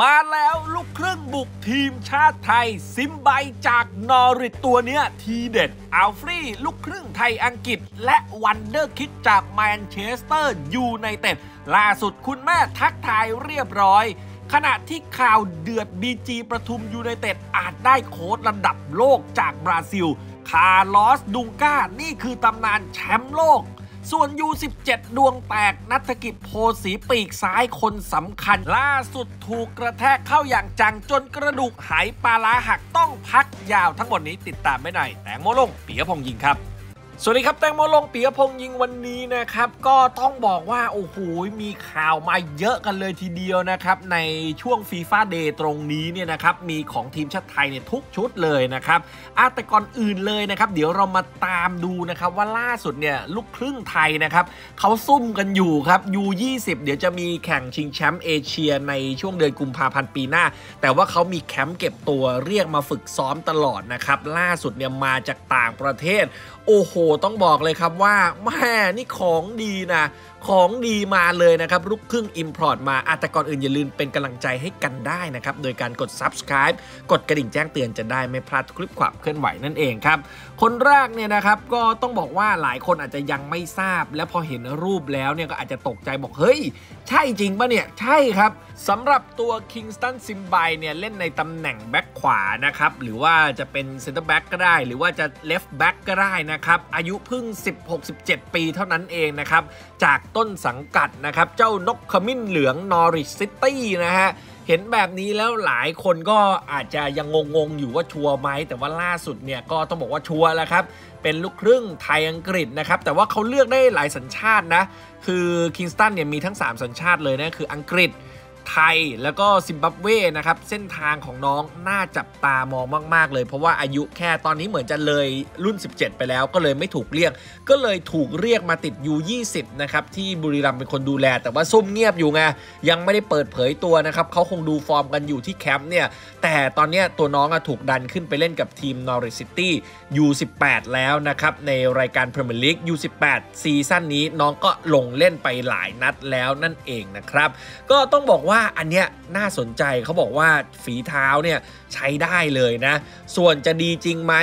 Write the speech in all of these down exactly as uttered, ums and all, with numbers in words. มาแล้วลูกครึ่งบุกทีมชาติไทยซิมไบจาก Norwich ตัวเนี้ยทีเด็ดอัลฟรีลูกครึ่งไทยอังกฤษและวันเดอร์คิดจากแมนเชสเตอร์ยูไนเต็ดล่าสุดคุณแม่ทักทายเรียบร้อยขณะที่ข่าวเดือด บี จี ปทุมยูไนเต็ดอาจได้โค้ชระดับโลกจากบราซิลคาร์ลอสดุงกานี่คือตำนานแชมป์โลกส่วน ยู สิบเจ็ด ดวงแตกนัฐกิจโพสีปีกซ้ายคนสำคัญล่าสุดถูกกระแทกเข้าอย่างจังจนกระดูกหายปลาร้าหักต้องพักยาวทั้งหมดนี้ติดตามไม่ได้แตงโมลงปิยพงษ์ยิงครับสวัสดีครับแตงโมลงปิยพงษ์ยิงวันนี้นะครับก็ต้องบอกว่าโอ้โหมีข่าวมาเยอะกันเลยทีเดียวนะครับในช่วงฟีฟ่าเดย์ตรงนี้เนี่ยนะครับมีของทีมชาติไทยเนี่ยทุกชุดเลยนะครับอาแต่ก่อนอื่นเลยนะครับเดี๋ยวเรามาตามดูนะครับว่าล่าสุดเนี่ยลูกครึ่งไทยนะครับเขาซุ่มกันอยู่ครับ ยู ยี่สิบ เดี๋ยวจะมีแข่งชิงแชมป์เอเชียในช่วงเดือนกุมภาพันธ์ปีหน้าแต่ว่าเขามีแคมป์เก็บตัวเรียกมาฝึกซ้อมตลอดนะครับล่าสุดเนี่ยมาจากต่างประเทศโอ้โหต้องบอกเลยครับว่าแม่นี่ของดีนะของดีมาเลยนะครับลูกครึ่ง Import มาแต่ก่อนอื่นอย่าลืมเป็นกำลังใจให้กันได้นะครับโดยการกด Subscribe กดกระดิ่งแจ้งเตือนจะได้ไม่พลาดคลิปความเคลื่อนไหวนั่นเองครับคนแรกเนี่ยนะครับก็ต้องบอกว่าหลายคนอาจจะยังไม่ทราบและพอเห็นรูปแล้วเนี่ยก็อาจจะตกใจบอกเฮ้ยใช่จริงปะเนี่ยใช่ครับสำหรับตัวคิงสตันซิมไบเนี่ยเล่นในตำแหน่งแบ็คขวานะครับหรือว่าจะเป็นเซนเตอร์แบ็คก็ได้หรือว่าจะเลฟแบ็คก็ได้นะครับอายุเพิ่ง สิบหก สิบเจ็ด ปีเท่านั้นเองนะครับจากต้นสังกัดนะครับเจ้านกขมิ้นเหลือง Norwich City นะฮะเห็นแบบนี้แล้วหลายคนก็อาจจะยังงงๆอยู่ว่าชัวร์ไหมแต่ว่าล่าสุดเนี่ยก็ต้องบอกว่าชัวร์แล้วครับเป็นลูกครึ่งไทยอังกฤษนะครับแต่ว่าเขาเลือกได้หลายสัญชาตินะคือคิงสตันเนี่ยมีทั้งสามสัญชาติเลยนะคืออังกฤษไทยแล้วก็ซิมบับเวนะครับเส้นทางของน้องน่าจับตามองมากๆเลยเพราะว่าอายุแค่ตอนนี้เหมือนจะเลยรุ่นสิบเจ็ดไปแล้วก็เลยไม่ถูกเรียกก็เลยถูกเรียกมาติด ยู ยี่สิบ นะครับที่บุรีรัมย์เป็นคนดูแลแต่ว่าซุ่มเงียบอยู่ไงยังไม่ได้เปิดเผยตัวนะครับเขาคงดูฟอร์มกันอยู่ที่แคมป์เนี่ยแต่ตอนนี้ตัวน้องถูกดันขึ้นไปเล่นกับทีม Norwich City ยู สิบแปด แล้วนะครับในรายการพรีเมียร์ลีก ยู สิบแปด ซีซั่นนี้น้องก็ลงเล่นไปหลายนัดแล้วนั่นเองนะครับก็ต้องบอกว่าว่าอันเนี้ยน่าสนใจเขาบอกว่าฝีเท้าเนี่ยใช้ได้เลยนะส่วนจะดีจริงไหม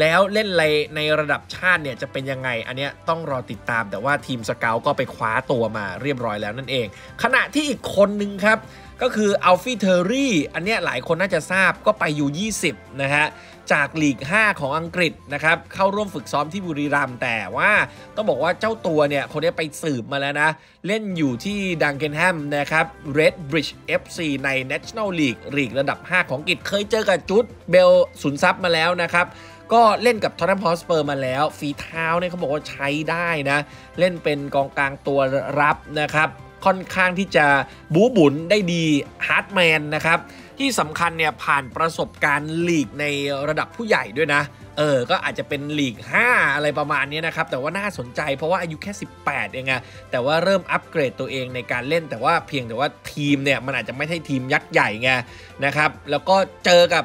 แล้วเล่นอะไรในระดับชาติเนี่ยจะเป็นยังไงอันเนี้ยต้องรอติดตามแต่ว่าทีมสเกาต์ก็ไปคว้าตัวมาเรียบร้อยแล้วนั่นเองขณะที่อีกคนนึงครับก็คืออัลฟี่เทอรี่อันเนี้ยหลายคนน่าจะทราบก็ไปอยู่ ยี่สิบ นะฮะจากลีกห้าของอังกฤษนะครับเข้าร่วมฝึกซ้อมที่บุรีรัมย์แต่ว่าต้องบอกว่าเจ้าตัวเนี่ยคนนี้ไปสืบมาแล้วนะเล่นอยู่ที่ดังเกนแฮมนะครับเรดบริดจ์ เอฟ ซี ใน National League ลีกระดับห้าของอังกฤษเคยเจอกับจุดเบลสุนทรัพย์มาแล้วนะครับก็เล่นกับทอตแนมฮอตสเปอร์มาแล้วฝีเท้าเนี่ยเขาบอกว่าใช้ได้นะเล่นเป็นกองกลางตัวรับนะครับค่อนข้างที่จะบู๊บุ๋นได้ดีฮาร์ดแมนนะครับที่สำคัญเนี่ยผ่านประสบการณ์ลีกในระดับผู้ใหญ่ด้วยนะเออก็อาจจะเป็นลีกห้าอะไรประมาณนี้นะครับแต่ว่าน่าสนใจเพราะว่าอายุแค่สิบแปดเองอะแต่ว่าเริ่มอัปเกรดตัวเองในการเล่นแต่ว่าเพียงแต่ว่าทีมเนี่ยมันอาจจะไม่ใช่ทีมยักษ์ใหญ่ไงนะครับแล้วก็เจอกับ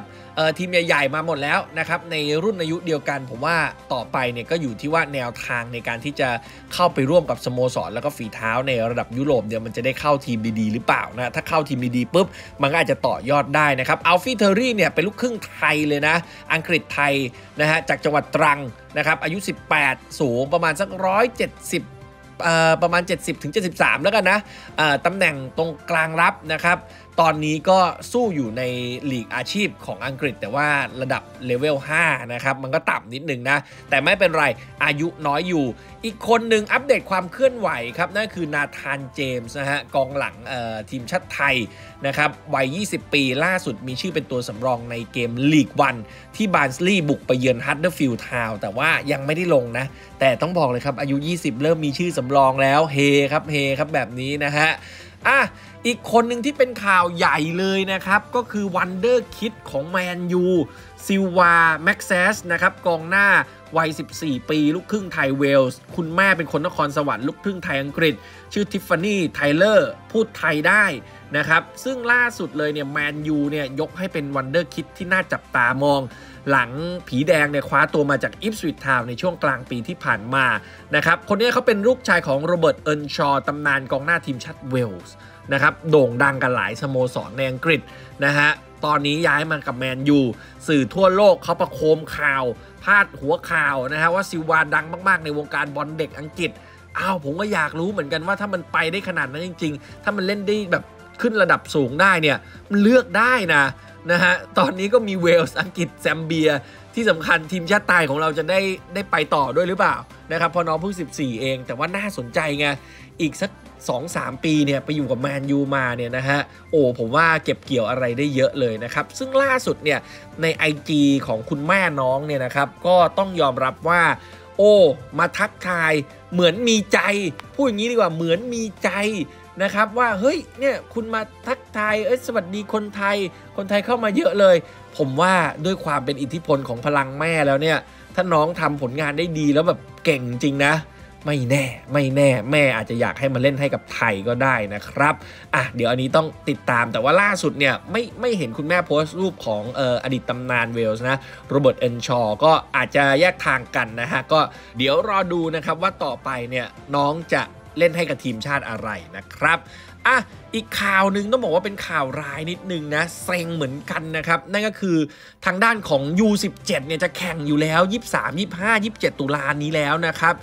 ทีมใหญ่ๆมาหมดแล้วนะครับในรุ่นอายุเดียวกันผมว่าต่อไปเนี่ยก็อยู่ที่ว่าแนวทางในการที่จะเข้าไปร่วมกับสโมสรแล้วก็ฝีเท้าในระดับยุโรปเนี่ยมันจะได้เข้าทีมดีๆหรือเปล่านะถ้าเข้าทีมดีๆปุ๊บมันก็อาจจะต่อยอดได้นะครับอัลฟี่เทอรี่เนี่ยเป็นลูกครึ่งไทยเลยนะอังกฤษไทยนะฮะจากจังหวัดตรังนะครับอายุสิบแปดสูงประมาณสักหนึ่งร้อยเจ็ดสิบประมาณ เจ็ดสิบถึงเจ็ดสิบสาม แล้วกันนะตำแหน่งตรงกลางรับนะครับตอนนี้ก็สู้อยู่ในลีกอาชีพของอังกฤษแต่ว่าระดับเลเวลห้านะครับมันก็ต่ำนิดนึงนะแต่ไม่เป็นไรอายุน้อยอยู่อีกคนหนึ่งอัปเดตความเคลื่อนไหวครับนั่นคือนาธานเจมส์นะฮะกองหลังทีมชาติไทยนะครับวัยยี่สิบปีล่าสุดมีชื่อเป็นตัวสำรองในเกมลีกวันที่บาร์นสลีย์บุกไปเยือนฮัดเดอร์ฟิลด์ทาวน์แต่ว่ายังไม่ได้ลงนะแต่ต้องบอกเลยครับอายุยี่สิบเริ่มมีชื่อสำรองแล้วเฮครับเฮครับแบบนี้นะฮะอ่ะอีกคนหนึ่งที่เป็นข่าวใหญ่เลยนะครับก็คือวันเดอร์คิดของแมนยูซิลวาแม็กเซสนะครับกองหน้าวัยสิบสี่ปีลูกครึ่งไทยเวลส์คุณแม่เป็นคนนครสวรรค์ลูกครึ่งไทยอังกฤษชื่อทิฟฟานี่ไทเลอร์พูดไทยได้นะครับซึ่งล่าสุดเลยเนี่ยแมนยูเนี่ยยกให้เป็นวันเดอร์คิดที่น่าจับตามองหลังผีแดงเนี่ยคว้าตัวมาจากอิปสวิชทาวน์ในช่วงกลางปีที่ผ่านมานะครับคนนี้เขาเป็นลูกชายของโรเบิร์ตเอิร์นชอตำนานกองหน้าทีมชาติเวลส์ นะครับโด่งดังกันหลายสโมสรในอังกฤษนะฮะตอนนี้ย้ายมากับแมนยูสื่อทั่วโลกเขาประโคมข่าวพาดหัวข่าวนะฮะว่าซิลวาดังมากๆในวงการบอลเด็กอังกฤษอ้าวผมก็อยากรู้เหมือนกันว่าถ้ามันไปได้ขนาดนั้นจริงๆถ้ามันเล่นได้แบบขึ้นระดับสูงได้เนี่ยมันเลือกได้นะนะฮะตอนนี้ก็มีเวลส์อังกฤษแซมเบียที่สำคัญทีมชาติไทยของเราจะได้ได้ไปต่อด้วยหรือเปล่านะครับพอน้องเพิ่งสิบสี่เองแต่ว่าน่าสนใจไงอีกสัก สองถึงสาม ปีเนี่ยไปอยู่กับแมนยูมาเนี่ยนะฮะโอ้ผมว่าเก็บเกี่ยวอะไรได้เยอะเลยนะครับซึ่งล่าสุดเนี่ยใน ไอ จี ของคุณแม่น้องเนี่ยนะครับก็ต้องยอมรับว่าโอ้มาทักทายเหมือนมีใจพูดอย่างนี้ดีกว่าเหมือนมีใจนะครับว่าเฮ้ยเนี่ยคุณมาทักทายเอ้ยสวัสดีคนไทยคนไทยเข้ามาเยอะเลยผมว่าด้วยความเป็นอิทธิพลของพลังแม่แล้วเนี่ยถ้าน้องทำผลงานได้ดีแล้วแบบเก่งจริงนะไม่แน่ไม่แน่แม่อาจจะอยากให้มาเล่นให้กับไทยก็ได้นะครับอ่ะเดี๋ยวอันนี้ต้องติดตามแต่ว่าล่าสุดเนี่ยไม่ไม่เห็นคุณแม่โพสต์รูปของเอ่ออดีตตำนานเวลส์นะโรเบิร์ตเอ็นชอก็อาจจะแยกทางกันนะฮะก็เดี๋ยวรอดูนะครับว่าต่อไปเนี่ยน้องจะเล่นให้กับทีมชาติอะไรนะครับอ่ะอีกข่าวหนึ่งต้องบอกว่าเป็นข่าวร้ายนิดนึงนะเซ็งเหมือนกันนะครับนั่นก็คือทางด้านของ ยู สิบเจ็ด เนี่ยจะแข่งอยู่แล้วยี่สิบสาม ยี่สิบห้า ยี่สิบเจ็ดตุลานี้แล้วนะครับ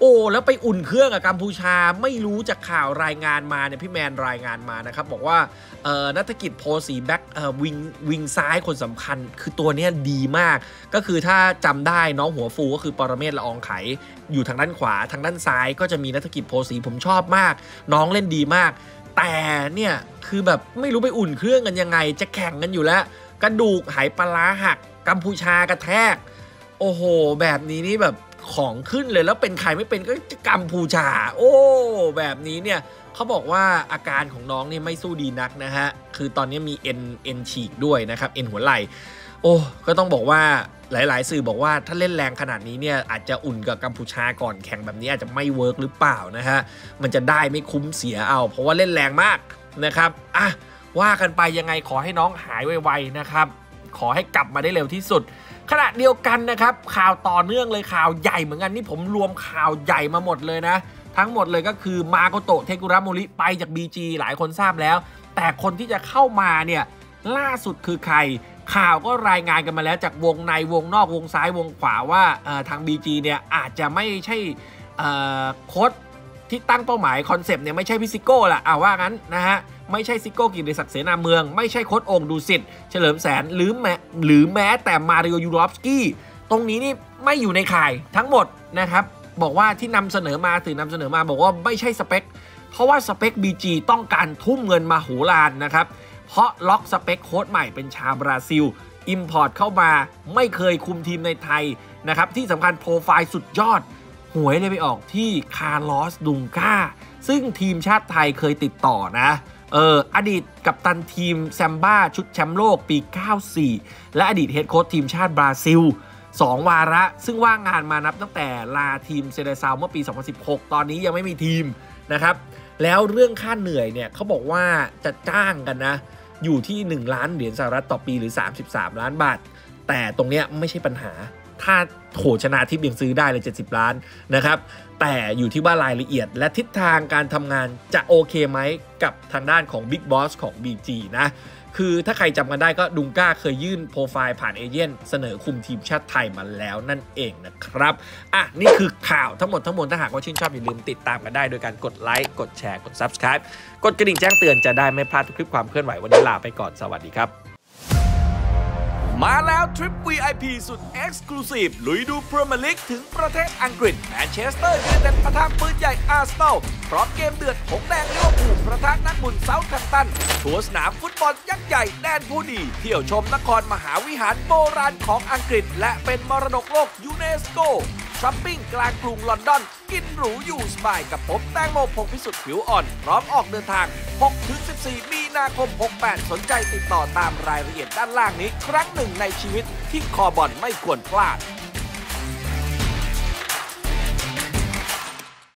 โอ้แล้วไปอุ่นเครื่องกับกัมพูชาไม่รู้จากข่าวรายงานมาเนี่ยพี่แมนรายงานมานะครับบอกว่าเอ่อนัฐกิจโพสีแบ็กเอ่อวิงวิงซ้ายคนสำคัญคือตัวเนี้ยดีมากก็คือถ้าจำได้น้องหัวฟูก็คือปรเมศละอองไขอยู่ทางด้านขวาทางด้านซ้ายก็จะมีนัฐกิจโพสีผมชอบมากน้องเล่นดีมากแต่เนี่ยคือแบบไม่รู้ไปอุ่นเครื่องกันยังไงจะแข่งกันอยู่แล้วกระดูกหายปลาหักกัมพูชากระแทกโอ้โหแบบนี้นี่แบบของขึ้นเลยแล้วเป็นใครไม่เป็นก็กัมพูชาโอ้แบบนี้เนี่ยเขาบอกว่าอาการของน้องเนี่ยไม่สู้ดีนักนะฮะคือตอนนี้มีเอ็นเอ็นฉีกด้วยนะครับเอ็นหัวไหล่โอ้ก็ต้องบอกว่าหลายๆสื่อบอกว่าถ้าเล่นแรงขนาดนี้เนี่ยอาจจะอุ่นกับกัมพูชาก่อนแข่งแบบนี้อาจจะไม่เวิร์กหรือเปล่านะฮะมันจะได้ไม่คุ้มเสียเอาเพราะว่าเล่นแรงมากนะครับอ่ะว่ากันไปยังไงขอให้น้องหายไวๆนะครับขอให้กลับมาได้เร็วที่สุดขณะเดียวกันนะครับข่าวต่อเนื่องเลยข่าวใหญ่เหมือนกันนี่ผมรวมข่าวใหญ่มาหมดเลยนะทั้งหมดเลยก็คือมาโกโตะเทกุระโมริไปจาก บี จี หลายคนทราบแล้วแต่คนที่จะเข้ามาเนี่ยล่าสุดคือใครข่าวก็รายงานกันมาแล้วจากวงในวงนอกวงซ้ายวงขวาว่าทาง บี จี เนี่ยอาจจะไม่ใช่โค้ชที่ตั้งเป้าหมายคอนเซปต์เนี่ยไม่ใช่พี่ซิโก้ละเอาว่างั้นนะฮะไม่ใช่ซิโก้กิติศักดิ์เสนาเมืองไม่ใช่โค้ชองค์ดุสิตเฉลิมแสนหรือแม้หรือแม้แต่มาริโอยูรอฟสกี้ตรงนี้นี่ไม่อยู่ในข่ายทั้งหมดนะครับบอกว่าที่นำเสนอมาสื่อนำเสนอมาบอกว่าไม่ใช่สเปคเพราะว่าสเปค บี จี ต้องการทุ่มเงินมาโหฬารนะครับเพราะล็อกสเปคโค้ชใหม่เป็นชาวบราซิลอิมพอร์ตเข้ามาไม่เคยคุมทีมในไทยนะครับที่สำคัญโปรไฟล์สุดยอดหวยเลยไปออกที่คาร์ลอสดุงกาซึ่งทีมชาติไทยเคยติดต่อนะเอออดีตกัปตันทีมแซมบ้าชุดแชมป์โลกปีเก้าสี่และอดีตเฮดโค้ชทีมชาติบราซิลสองวาระซึ่งว่างงานมานับตั้งแต่ลาทีมเซเดซาวเมื่อปีสองพันสิบหกตอนนี้ยังไม่มีทีมนะครับแล้วเรื่องค่าเหนื่อยเนี่ยเขาบอกว่าจะจ้างกันนะอยู่ที่หนึ่งล้านเหรียญสหรัฐต่อปีหรือสามสิบสามล้านบาทแต่ตรงเนี้ยไม่ใช่ปัญหาถ้าโหชนาทิพย์ยังซื้อได้เลยเจ็ดสิบล้านนะครับแต่อยู่ที่ว่ารายละเอียดและทิศทางการทำงานจะโอเคไหมกับทางด้านของ Big Boss ของ บี จี นะคือถ้าใครจำกันได้ก็ดุงก้าเคยยื่นโปรไฟล์ผ่านเอเจนต์เสนอคุมทีมชาติไทยมาแล้วนั่นเองนะครับอ่ะนี่คือข่าวทั้งหมดทั้งมวลถ้าหากว่าชื่นชอบอย่าลืมติดตามกันได้โดยการกดไลค์กดแชร์กด Subscribe กดกระดิ่งแจ้งเตือนจะได้ไม่พลาดทุกคลิปความเคลื่อนไหววันนี้ลาไปก่อนสวัสดีครับมาแล้วทริป วี ไอ พี สุด Exclusive ลุยดูพรีเมียร์ลีกถึงประเทศอังกฤษแมนเชสเตอร์ยูไนเต็ดปะทะปืนใหญ่อาร์เซนอลพร้อมเกมเดือดหงแดงลิเวอร์พูลประทะนักบุญเซาท์แฮมป์ตันทัวร์สนามฟุตบอลยักษ์ใหญ่แดนผู้ดีเที่ยวชมนครมหาวิหารโบราณของอังกฤษและเป็นมรดกโลกยูเนสโกช้อปปิ้งกลางกรุงลอนดอนกินหรูอยู่สบายกับผมแตงโมพงษ์พิสุทธิ์ผิวอ่อนพร้อมออกเดินทาง หกถึงสิบสี่ มีนาคม หกแปด สนใจติดต่อตามรายละเอียดด้านล่างนี้ครั้งหนึ่งในชีวิตที่คอบอลไม่ควรพลาด